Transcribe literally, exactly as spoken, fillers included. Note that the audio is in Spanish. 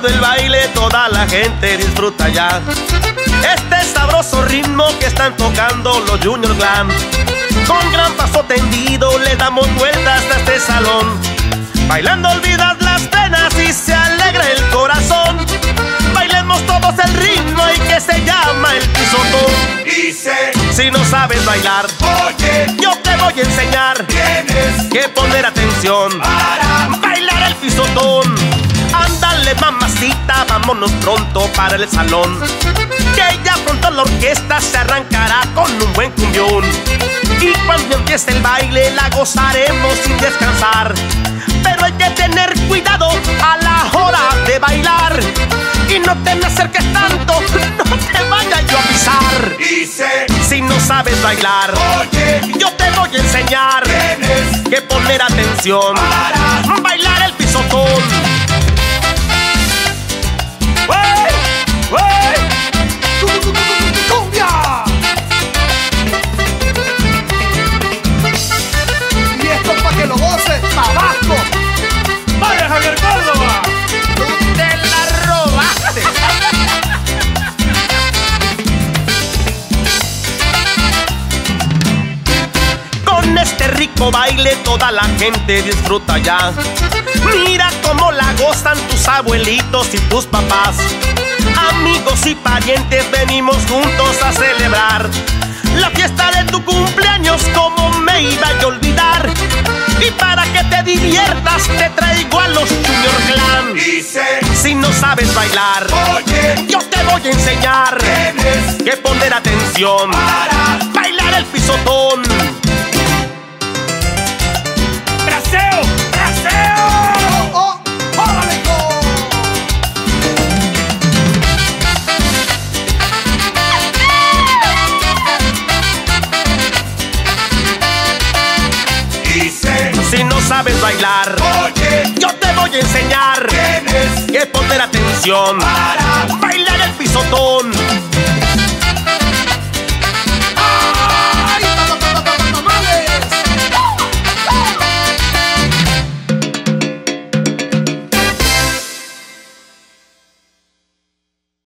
terminado el baile, toda la gente disfruta ya este sabroso ritmo que están tocando los Junior Klan. Con gran paso tendido le damos vueltas a este salón, bailando olvidas las penas y se alegra el corazón. Bailemos todos el ritmo y que se llama el pisotón. Dice, si no sabes bailar, oye, yo te voy a enseñar. Tienes que poner atención para bailar el pisotón. Ándale mamacita, vámonos pronto para el salón, que ya pronto la orquesta se arrancará con un buen cumbión. Y cuando empiece el baile la gozaremos sin descansar, pero hay que tener cuidado a la hora de bailar. Y no te me acerques tanto, no te vaya yo a pisar. Dice, si no sabes bailar, oye, yo te voy a enseñar. Tienes que poner atención para bailar el pisotón. ¡Abajo! ¡Vaya, Javier Córdoba! ¡Tú te la robaste! Con este rico baile toda la gente disfruta ya. Mira cómo la gozan tus abuelitos y tus papás. Amigos y parientes venimos juntos a celebrar la fiesta de tu cumpleaños, como me iba a olvidar. Y para que te diviertas te traigo a los Junior Klan. Dice, si no sabes bailar, oye, yo te voy a enseñar. Tienes que poner atención para bailar el pisotón. ¡Braseo! ¡Braseo! ¡Oh, oh, oh! Si no sabes bailar, oye, yo te voy a enseñar. Tienes que poner atención para bailar el pisotón.